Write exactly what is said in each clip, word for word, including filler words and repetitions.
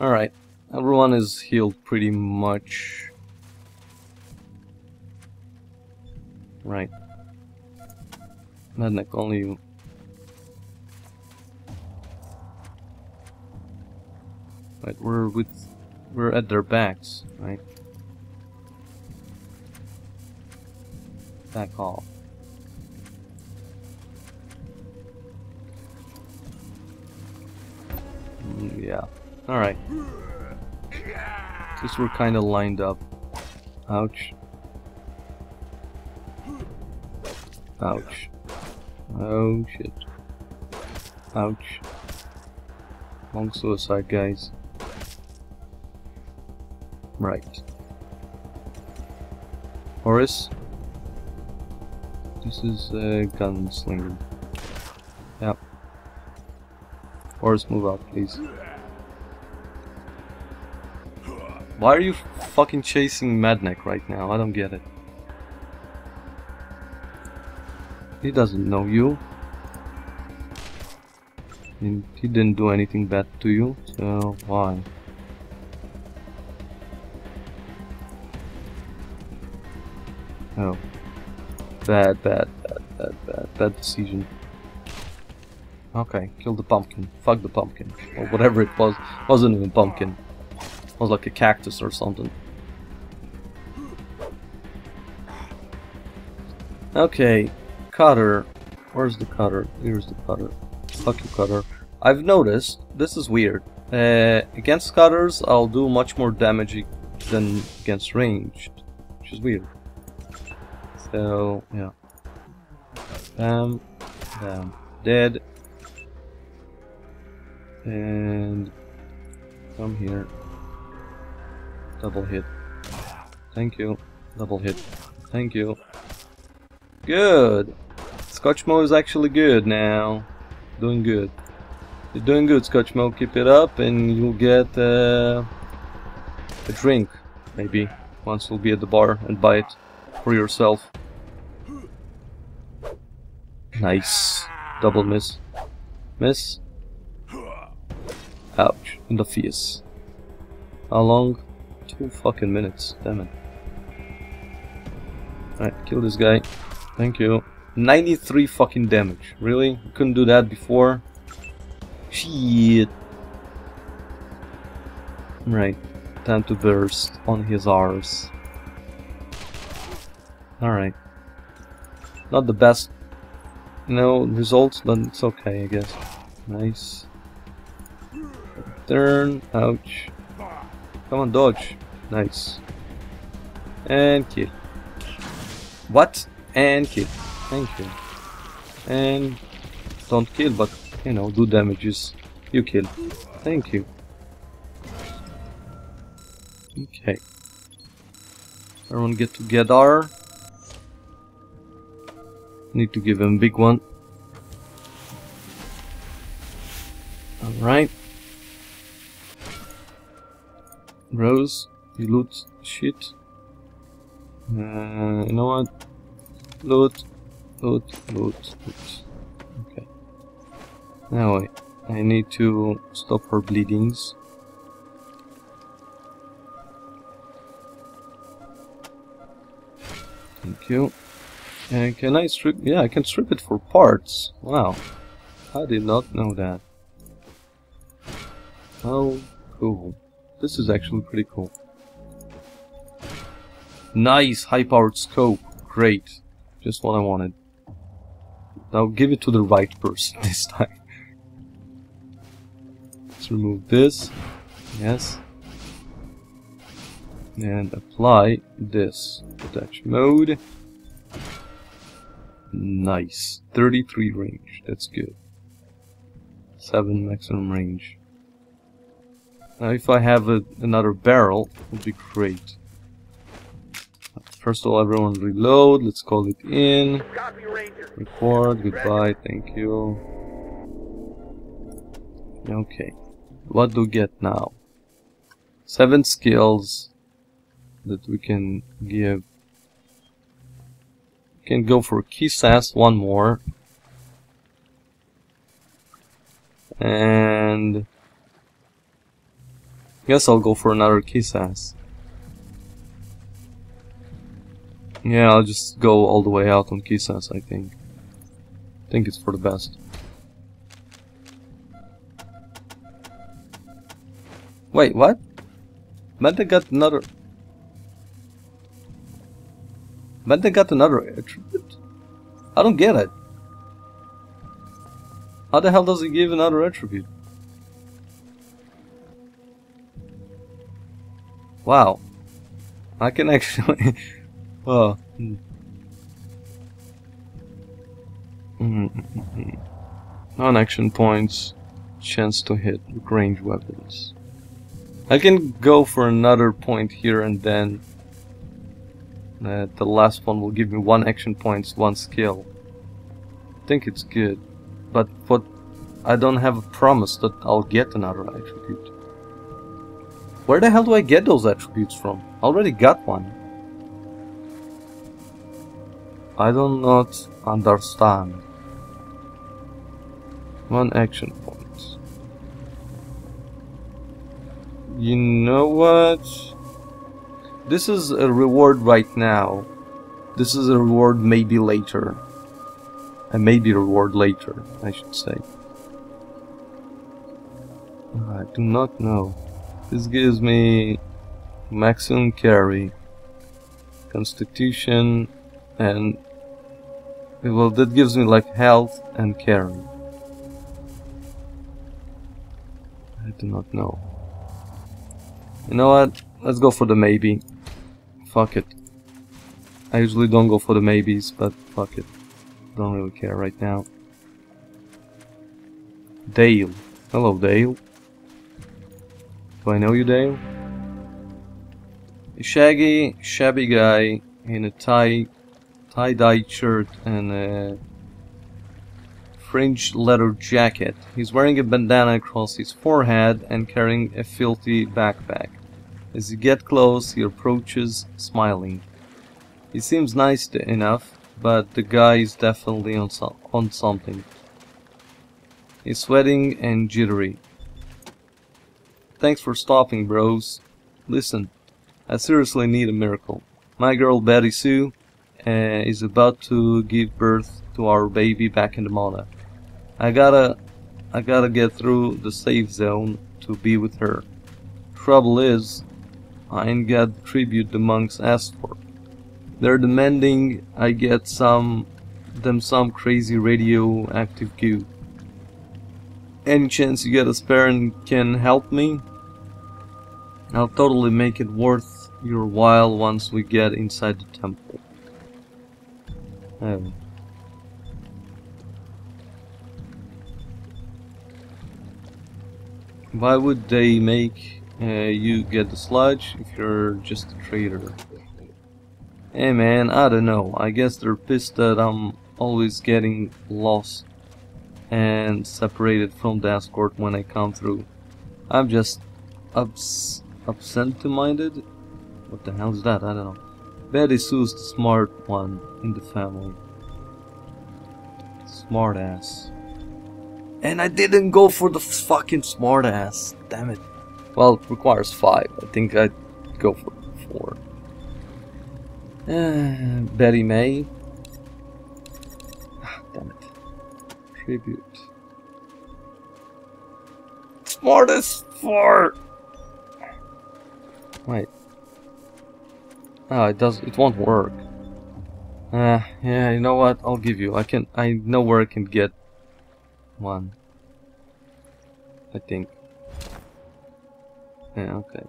Alright, everyone is healed pretty much. Right. Madneck, only you. Right, we're with we're at their backs, right? Back off. Mm, yeah. Alright. Since we're kinda lined up. Ouch. Ouch. Oh shit. Ouch. Long suicide, guys. Right. Horus. This is a gunslinger. Yep. Horus, move out, please. Why are you fucking chasing Madneck right now? I don't get it. He doesn't know you. And he didn't do anything bad to you, so why? Oh. Bad, bad, bad, bad, bad, bad decision. Okay, kill the pumpkin. Fuck the pumpkin. Or whatever it was. It wasn't even a pumpkin. It was like a cactus or something. Okay, cutter. Where's the cutter? Here's the cutter. Fuck you, cutter. I've noticed, this is weird. Uh, against cutters, I'll do much more damage than against ranged, which is weird. So, yeah. Bam. Bam. Dead. And come here. Double hit. Thank you. Double hit. Thank you. Good! Scotchmo is actually good now. Doing good. You're doing good, Scotchmo. Keep it up and you'll get uh, a drink, maybe. Once you'll be at the bar and buy it for yourself. Nice. Double miss. Miss. Ouch. In the face. How long? Two fucking minutes. Damn it. Alright, kill this guy. Thank you. ninety-three fucking damage. Really? You couldn't do that before? Shit. Right. Time to burst on his arse. Alright. Not the best, you know, results, but it's okay, I guess. Nice. Turn. Ouch. Come on, dodge. Nice. And kill. What? And kill. Thank you. And don't kill, but, you know, do damages. You kill. Thank you. Okay. Everyone get to Gaidar. Need to give him a big one. Alright. Rose, you loot shit. Uh, you know what? Loot, loot, loot, loot. Okay. Now I, I need to stop her bleedings. Thank you. And can I strip? Yeah, I can strip it for parts. Wow, I did not know that. Oh, cool. This is actually pretty cool. Nice high-powered scope. Great, just what I wanted. Now give it to the right person this time. Let's remove this. Yes. And apply this. Detach mode. Nice. thirty-three range. That's good. seven maximum range. Now if I have a, another barrel, it would be great. First of all, everyone reload. Let's call it in. Record. Goodbye. Thank you. Okay. What do we get now? seven skills that we can give. Can go for K S A S, one more, and Guess I'll go for another K S A S. Yeah, I'll just go all the way out on K S A S, I think. I think it's for the best. Wait, what? Madneck got another... Madneck got another attribute? I don't get it. How the hell does he give another attribute? Wow. I can actually... oh. Non-action points. Chance to hit with ranged weapons. I can go for another point here and then uh, the last one will give me one action points, one skill. I think it's good, but what I don't have a promise that I'll get another attribute. Where the hell do I get those attributes from? I already got one. I do not understand. One action point. You know what? This is a reward right now. This is a reward maybe later. A maybe reward later, I should say. I do not know. This gives me maximum carry, constitution, and... well, that gives me like health and carry. I do not know. You know what? Let's go for the maybe. Fuck it. I usually don't go for the maybes, but fuck it. Don't really care right now. Dale. Hello, Dale. Do I know you, Dale? A shaggy, shabby guy in a tie, tie-dye shirt and a fringe leather jacket. He's wearing a bandana across his forehead and carrying a filthy backpack. As you get close, he approaches, smiling. He seems nice to enough, but the guy is definitely on, so on something. He's sweating and jittery. Thanks for stopping, bros. Listen, I seriously need a miracle. My girl Betty Sue uh, is about to give birth to our baby back in the mother. I gotta, I gotta get through the safe zone to be with her. Trouble is, I ain't got the tribute the monks asked for. They're demanding I get some them some crazy radioactive goo. Any chance you get a spare and can help me? I'll totally make it worth your while once we get inside the temple. Um, why would they make uh, you get the sludge if you're just a traitor? Hey man, I don't know. I guess they're pissed that I'm always getting lost and separated from the escort when I come through. I'm just abs absent-minded. What the hell is that? I don't know. Betty Sue's the smart one in the family. Smart ass. And I didn't go for the fucking smart ass. Damn it. Well, it requires five. I think I'd go for four. Uh, Betty May. Ah, damn it. Tribute. Smartest fart. Wait. Oh, it does. It won't work. Uh, yeah. You know what? I'll give you. I can. I know where I can get one. I think. Yeah. Okay.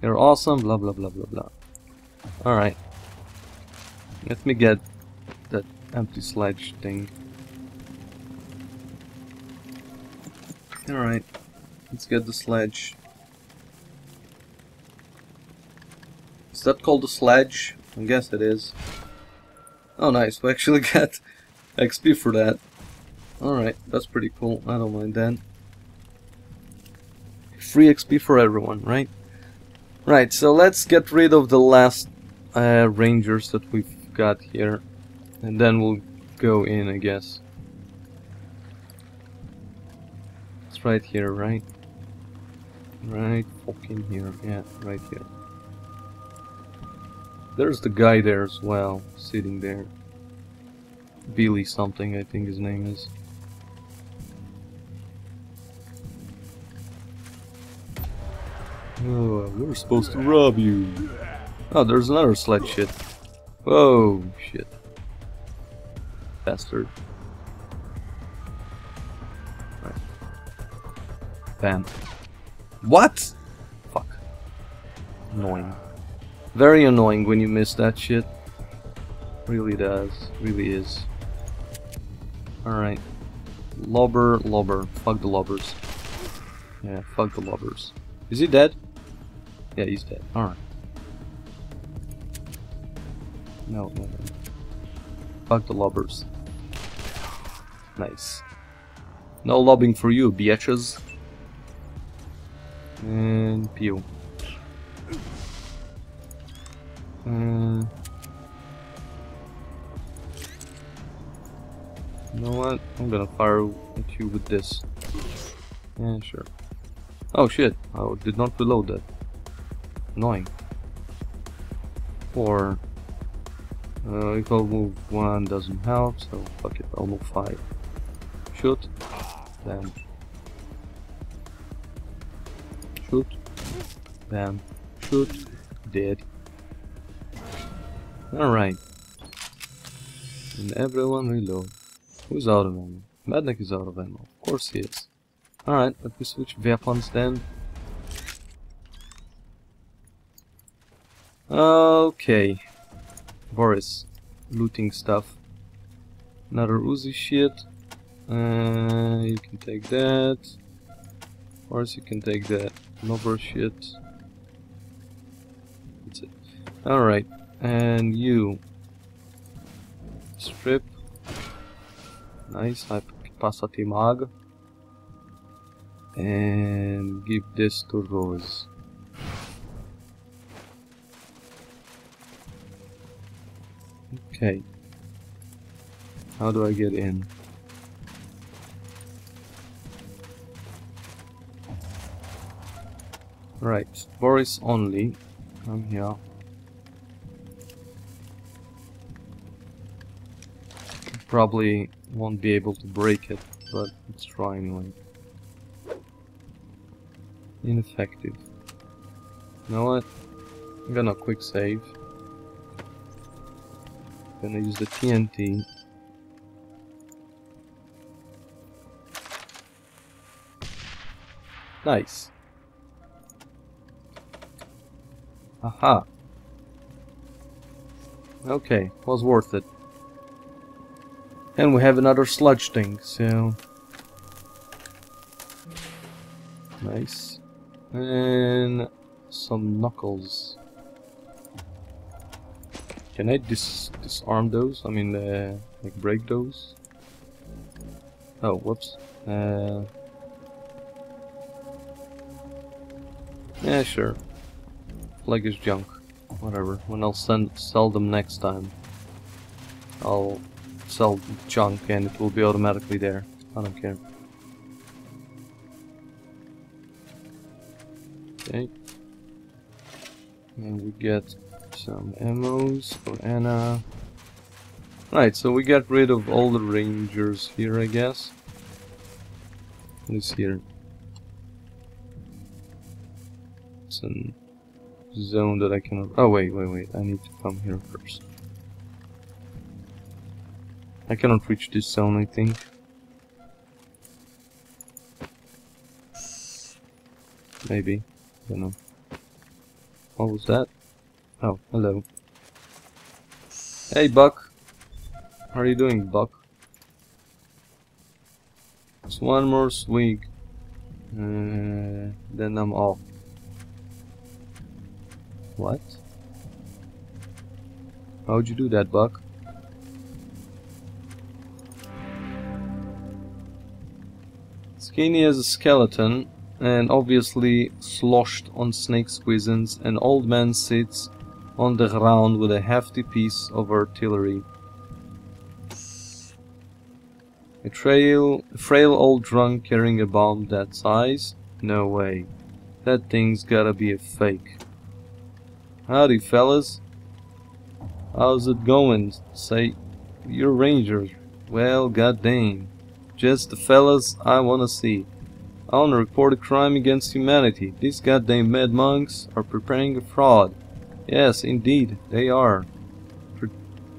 You're awesome, blah blah blah blah blah. Alright. Let me get that empty sludge thing. Alright. Let's get the sledge. Is that called a sledge? I guess it is. Oh nice, we actually got X P for that. Alright, that's pretty cool. I don't mind that. Free X P for everyone, right? Right, so let's get rid of the last uh, rangers that we've got here, and then we'll go in, I guess. It's right here, right? Right fucking here. Yeah, right here. There's the guy there as well, sitting there. Billy something, I think his name is. Oh, we were supposed to rob you. Oh, there's another sled shit. Oh, shit. Bastard. Right. Bam. What? Fuck. Annoying. Very annoying when you miss that shit. Really does. Really is. Alright. Lobber, lobber. Fuck the lobbers. Yeah, fuck the lobbers. Is he dead? Yeah, he's dead. Alright. No, no, no. Fuck the lobbers. Nice. No lobbing for you, bitches. And pew. Uh, you know what? I'm gonna fire at you with this. Yeah, sure. Oh shit, I did not reload that. Annoying. Or... Uh, if I'll move one doesn't help, so fuck it, I'll move five. Shoot. Bam. Shoot. Bam. Shoot. Dead. Alright. And everyone reload. Who's out of ammo? Madneck is out of ammo. Of course he is. Alright, let me switch weapons then. Okay. Boris. Looting stuff. Another Uzi shit. Uh, you can take that. Boris, you can take that. Lobber shit. That's it. Alright. And you. Strip. Nice. I pass a timag. And give this to Rose. Okay. How do I get in? Right, Boris only. I'm here. Probably won't be able to break it, but let's try anyway. Ineffective. You know what? I'm gonna quick save. Gonna use the T N T. Nice. Aha. Okay, was worth it. And we have another sludge thing, so... Nice. And... some knuckles. Can I dis disarm those? I mean, uh, like break those? Oh, whoops. Uh... Yeah, sure. Like it's junk. Whatever. When I'll send, sell them next time, I'll... sell junk and it will be automatically there. I don't care. Okay. And we get some ammos for Anna. Right, so we got rid of all the rangers here, I guess. What is here? It's a zone that I cannot... Oh, wait, wait, wait. I need to come here first. I cannot reach this zone, I think. Maybe. I don't know. What was that? Oh, hello. Hey, Buck! How are you doing, Buck? Just one more swing. Uh, then I'm off. What? How'd you do that, Buck? Skinny as a skeleton, and obviously sloshed on snake squeezins, an old man sits on the ground with a hefty piece of artillery. A trail, frail old drunk carrying a bomb that size? No way. That thing's gotta be a fake. Howdy, fellas. How's it going? Say, you're Ranger. Well, goddamn. Just the fellas I wanna see. I wanna report a crime against humanity. These goddamn mad monks are preparing a fraud. Yes, indeed, they are. Pre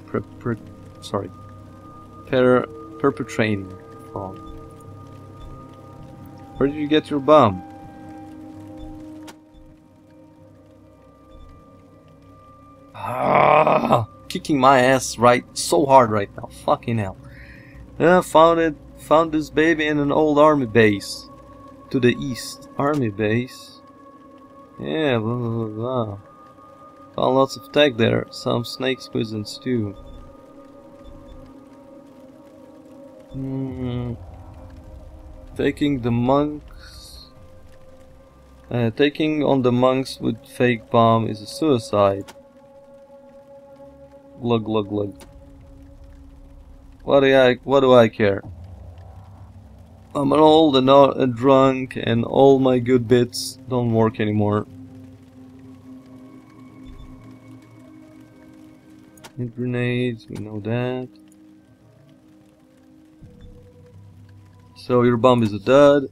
pre pre sorry. Per perpetrating fraud. Where did you get your bomb? Ah, kicking my ass right so hard right now. Fucking hell. Uh, found it. Found this baby in an old army base. To the east. Army base. Yeah, blah blah blah. Found lots of tech there. Some snake squizzins too. Hmm. Taking the monks. Uh, taking on the monks with fake bomb is a suicide. Glug glug glug. What do I? What do I care? I'm an old and, and drunk, and all my good bits don't work anymore. Hit grenades, we know that. So your bomb is a dud.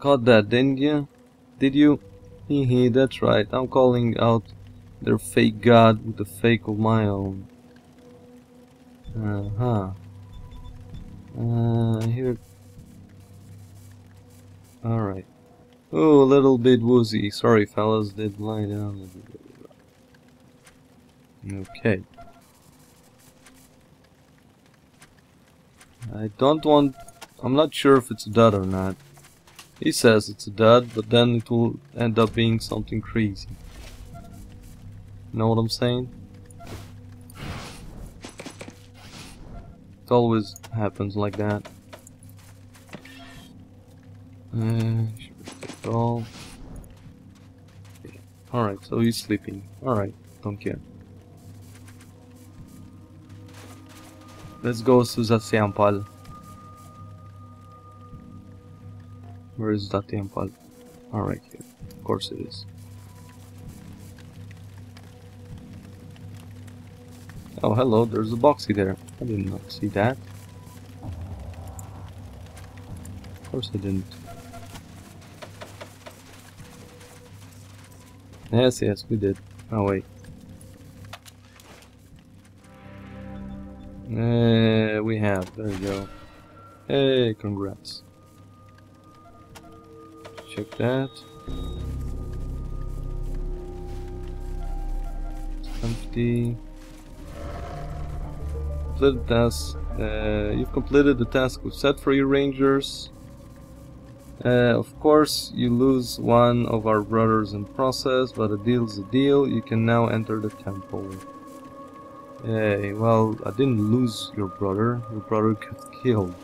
Caught that, didn't you? Did you? Hehe, that's right. I'm calling out their fake god with a fake of my own. Uh-huh. Uh, here... Alright. Oh, a little bit woozy. Sorry, fellas, did lie down. Okay. I don't want... I'm not sure if it's a dud or not. He says it's a dud, but then it will end up being something crazy. Know what I'm saying? It always happens like that. Uh, all. Yeah. Alright, so he's sleeping. Alright, don't care. Let's go to Zatiyampal. Where is Zatiyampal? Alright, here. Of course it is. Oh, hello, there's a boxy there. I did not see that. Of course I didn't. Yes, yes, we did. Oh, wait. Uh, we have. There we go. Hey, congrats. Check that. It's empty. Completed the task. Uh, you've completed the task we've set for you, Rangers. Uh, of course, you lose one of our brothers in process, but a deal's a deal. You can now enter the temple. Hey, well, I didn't lose your brother. Your brother got killed.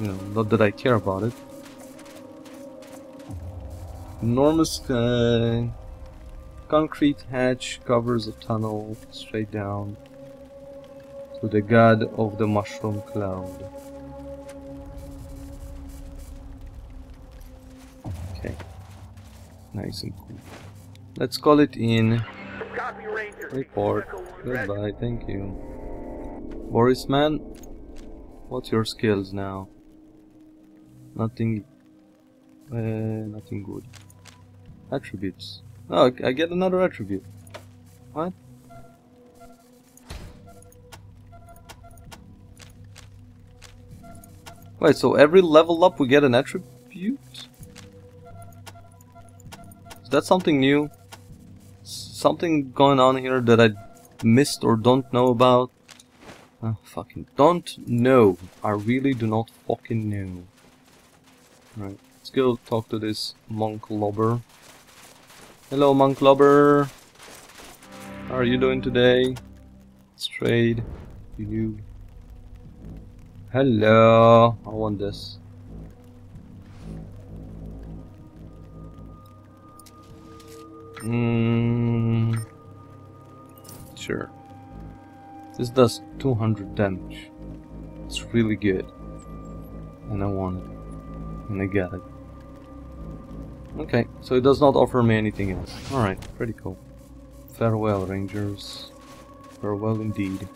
You know, not that I care about it. Enormous uh, concrete hatch covers a tunnel straight down. To the god of the mushroom cloud. Okay. Nice and cool. Let's call it in. Copy, Ranger. Report. Goodbye, thank you. Boris, man, what's your skills now? Nothing... Uh, nothing good. Attributes. Oh, I get another attribute. What? Wait, so every level up we get an attribute? Is that something new? Something going on here that I missed or don't know about? Oh, fucking don't know. I really do not fucking know. Alright, let's go talk to this Monk Lobber. Hello, Monk Lobber. How are you doing today? Let's trade. You. Hello, I want this. Mm, sure. This does two hundred damage. It's really good. And I want it. And I got it. Okay, so it does not offer me anything else. Alright, pretty cool. Farewell, Rangers. Farewell indeed.